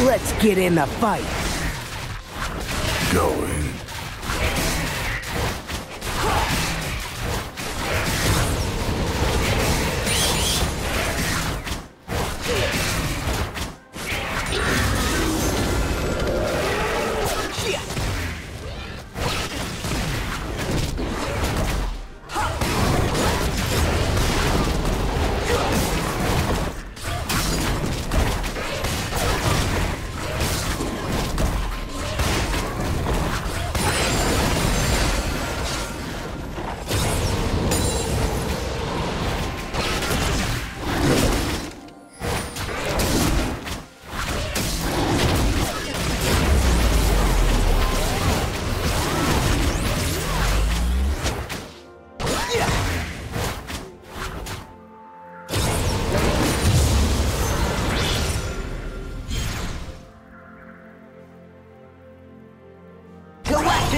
Let's get in the fight. Going.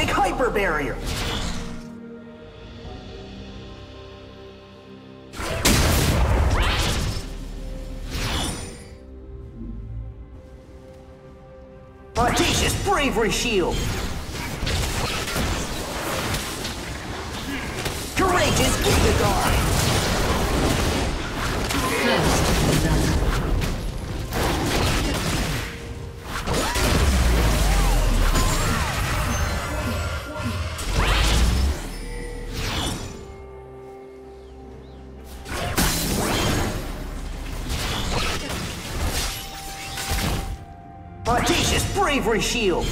Hyper barrier. Audacious bravery shield. Courageous Giga Guard. First blood. Audacious bravery shield!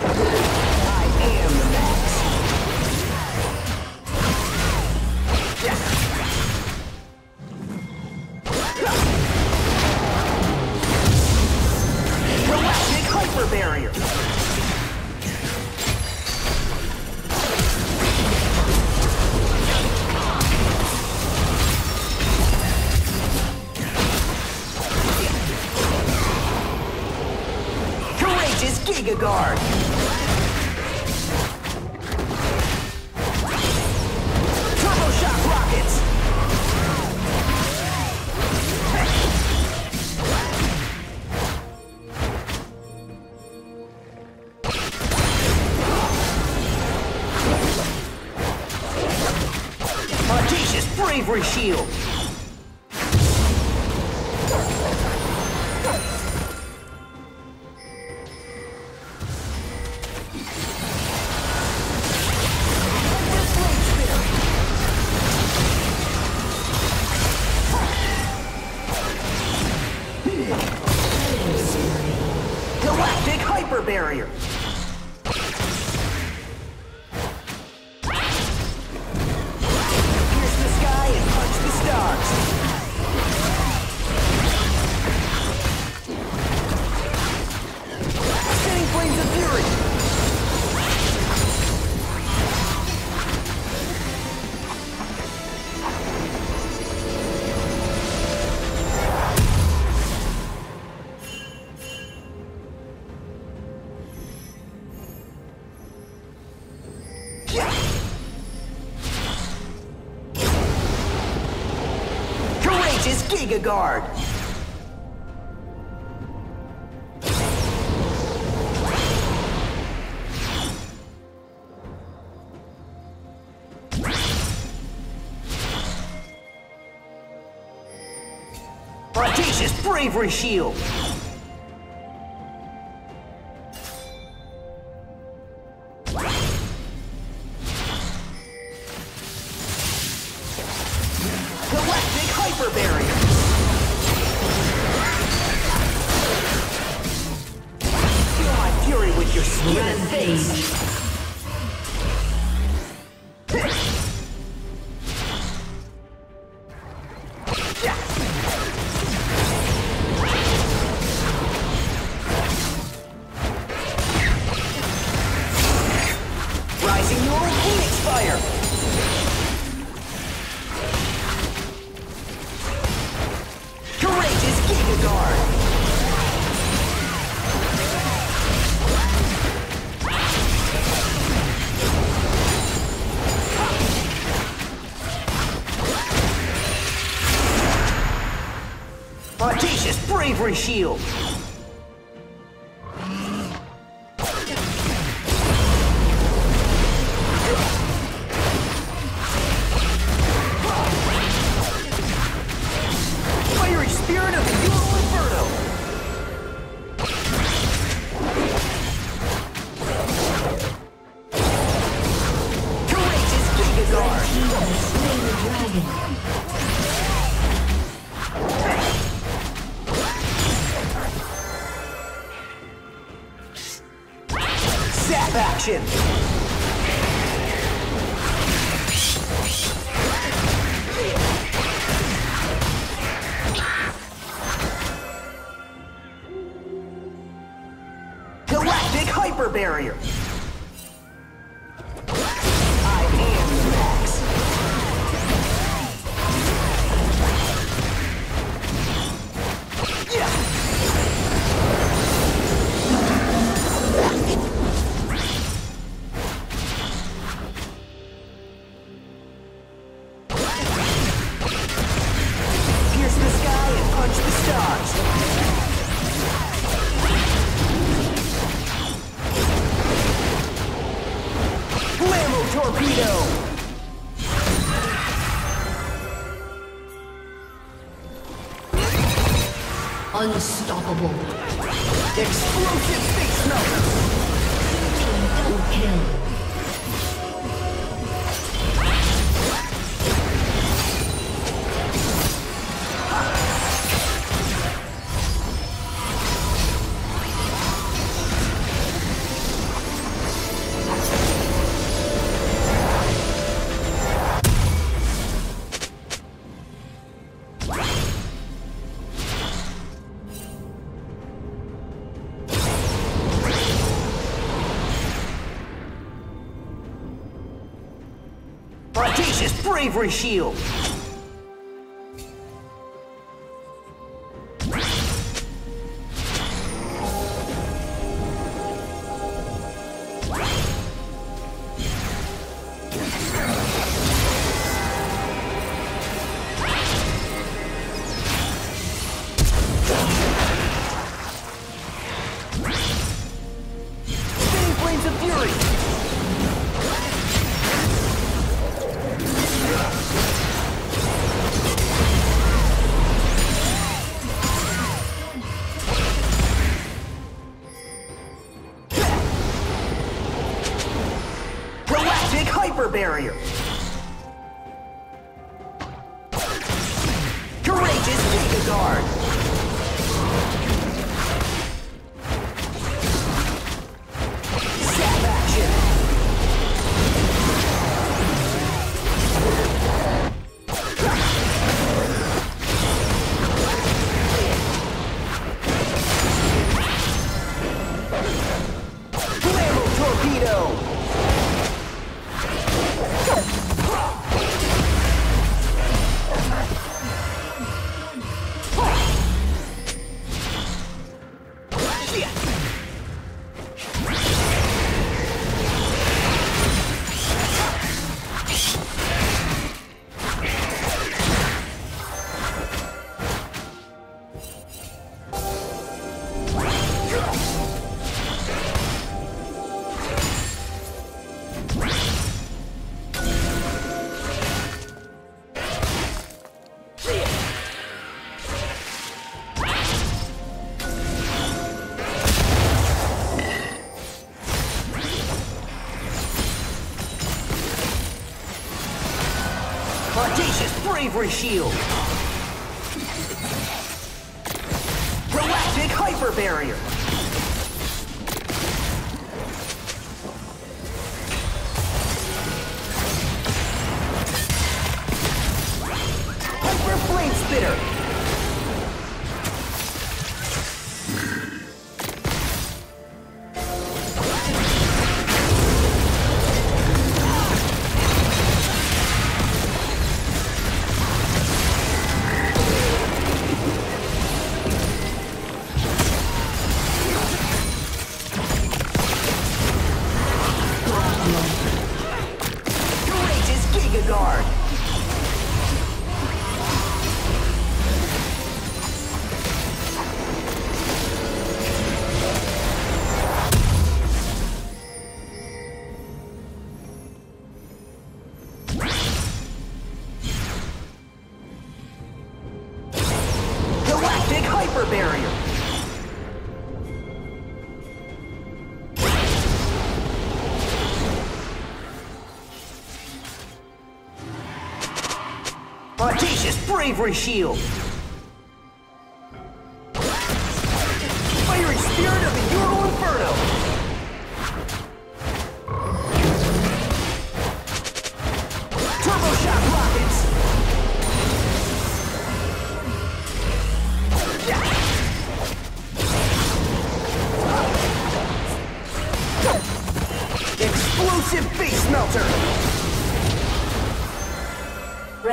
I am the max! Galactic hyper barrier! Giga Guard! Turbo Shock Rockets! Audacious Bravery Shield! Galactic hyper barrier. Pierce the sky and punch the stars. Sending flames of fury. Courageous Giga Guard! Audacious Bravery Shield! Hyper barrier. Feel my fury with your skin and face. Rising your Phoenix Fire. Giga Guard! Audacious bravery shield! Fiery Spirit of the Dual Inferno! Zap action! Galactic Hyper Barrier! Torpedo! Unstoppable. Explosive face melter. Team double kill. Audacious bravery shield! Spinning Flames of Fury! Barrier. Courageous Giga Guard. Zap action. Flammable torpedo. Audacious bravery shield! Galactic hyper barrier! Hyper flame spitter! armor barrier. Audacious bravery shield. Fiery spirit of the Euro Inferno.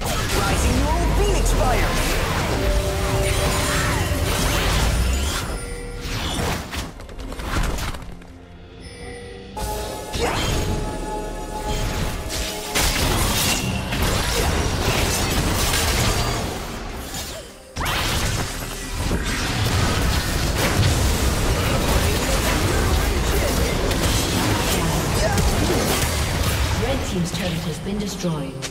Rising your own Phoenix fire. Destroyed. Blue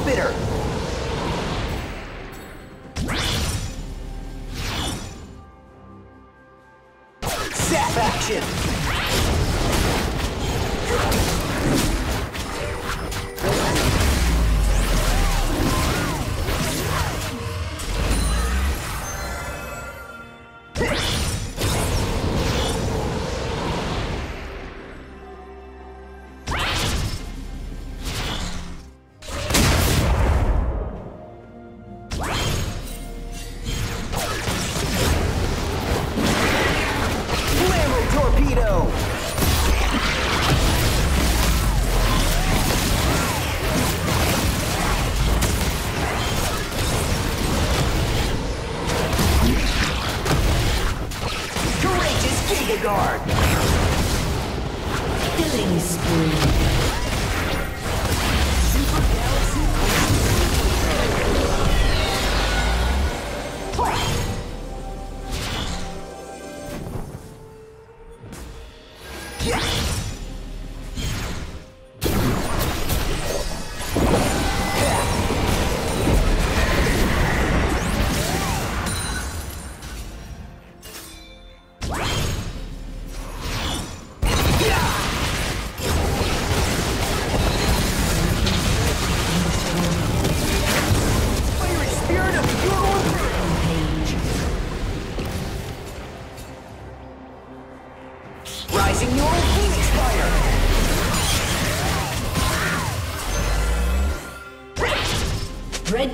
Spitter. Zap action. Guard. Killing spree. Super Galaxy. Red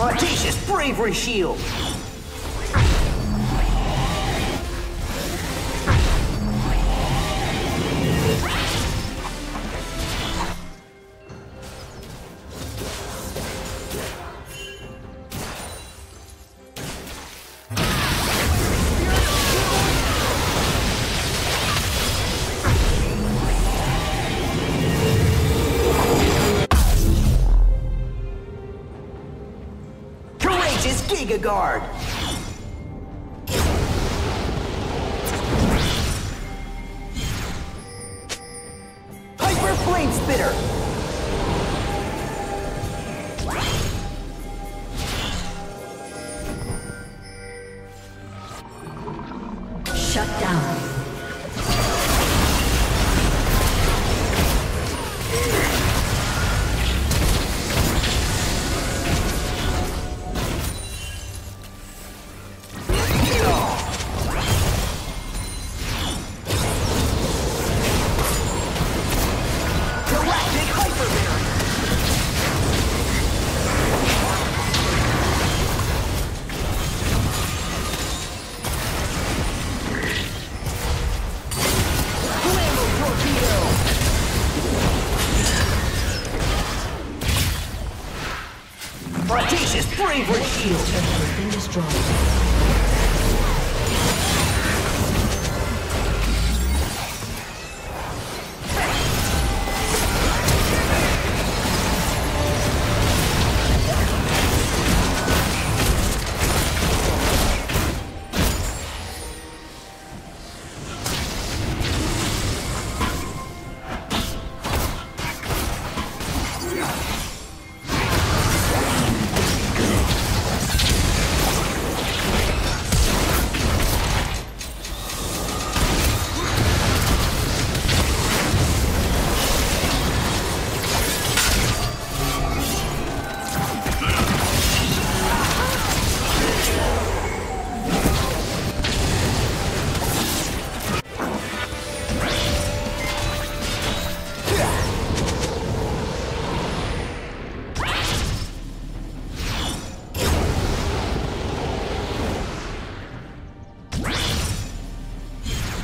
Audacious bravery shield. Guard. Hyper Flame Spitter. Shut down. Bravery shield has been destroyed.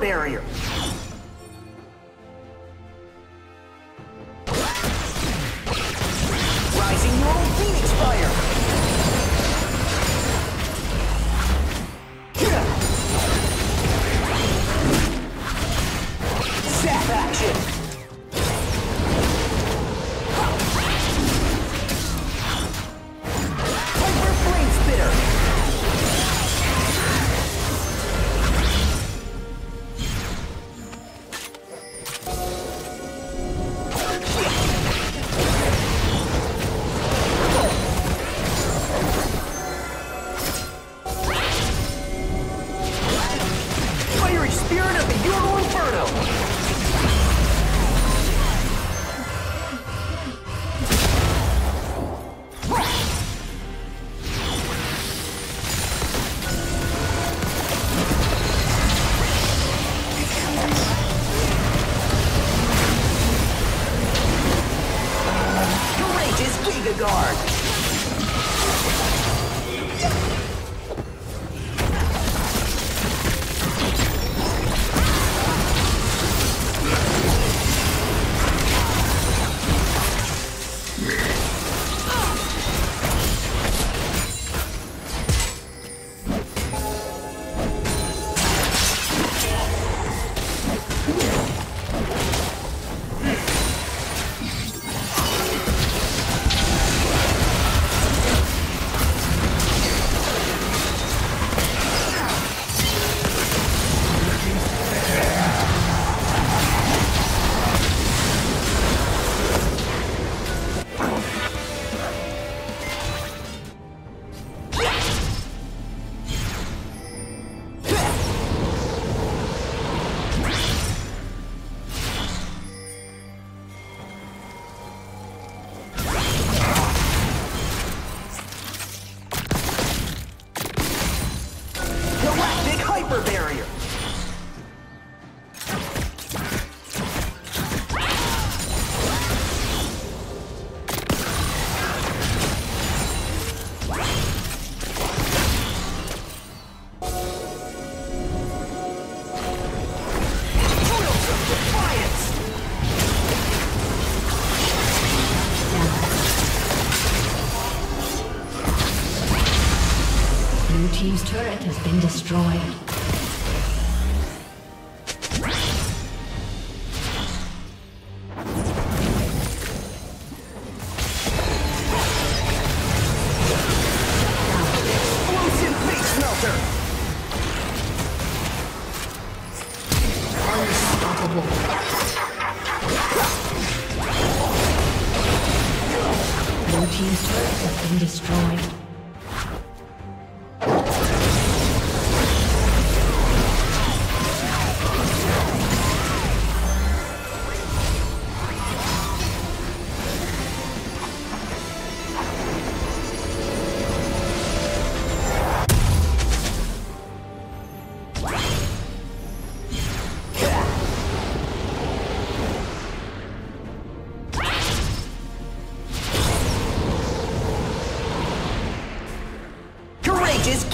Barrier. Rising World Phoenix Fire. Zap action. Hyper Flame Spitter. Guard. team's turret has been destroyed.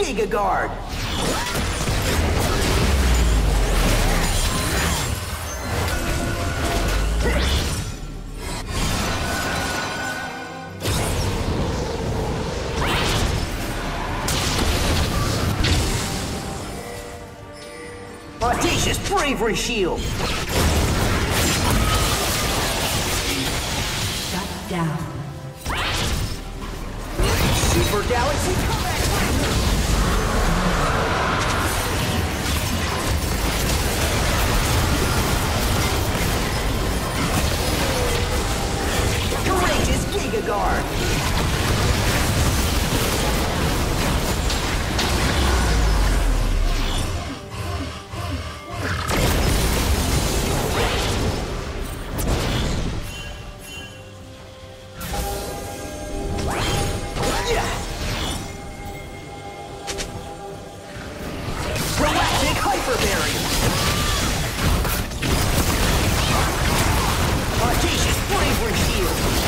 Giga Guard! Audacious Bravery Shield! Shut down. Super Galaxy Comeback Fighter! Giga Guard! Yeah. Galactic Hyper Barrier! Audacious Bravery Shield!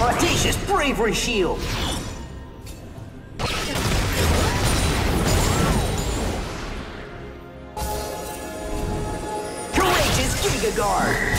Audacious Bravery Shield! Courageous Giga Guard!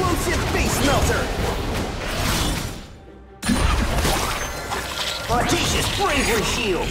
Explosive face melter! Audacious bravery shield!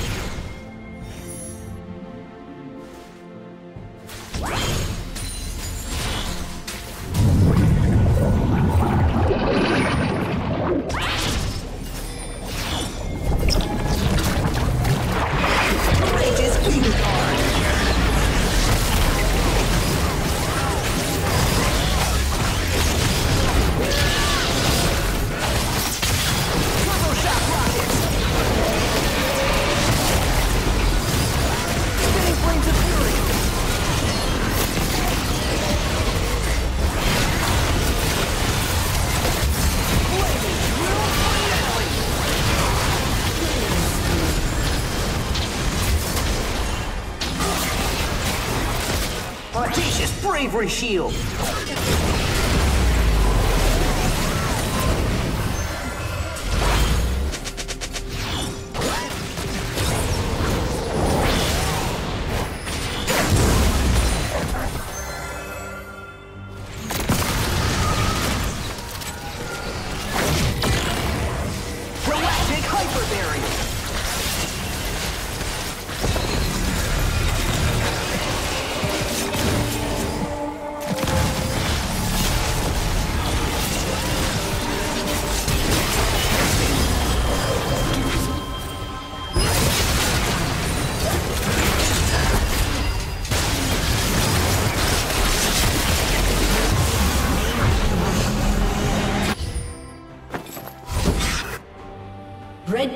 Audacious bravery shield! Galactic hyperbarrier! Red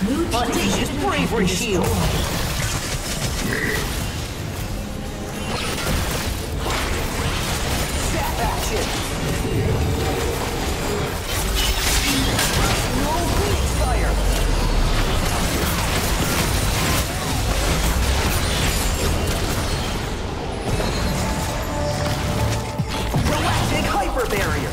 Blue Team's turret has been destroyed. Audacious bravery shield! Sap action! No weak fire! Galactic hyper barrier!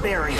Barrier.